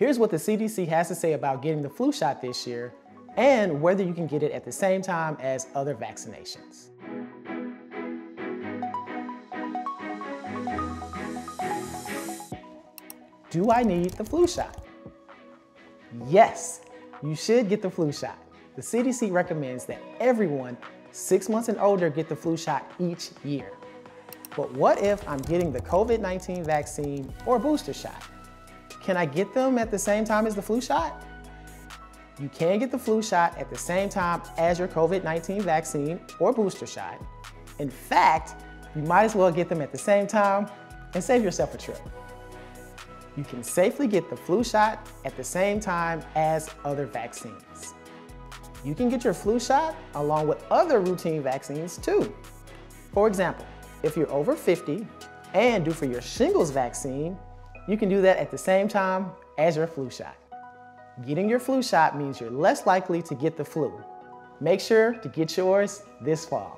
Here's what the CDC has to say about getting the flu shot this year and whether you can get it at the same time as other vaccinations. Do I need the flu shot? Yes, you should get the flu shot. The CDC recommends that everyone 6 months and older get the flu shot each year. But what if I'm getting the COVID-19 vaccine or booster shot? Can I get them at the same time as the flu shot? You can get the flu shot at the same time as your COVID-19 vaccine or booster shot. In fact, you might as well get them at the same time and save yourself a trip. You can safely get the flu shot at the same time as other vaccines. You can get your flu shot along with other routine vaccines too. For example, if you're over 50 and due for your shingles vaccine, you can do that at the same time as your flu shot. Getting your flu shot means you're less likely to get the flu. Make sure to get yours this fall.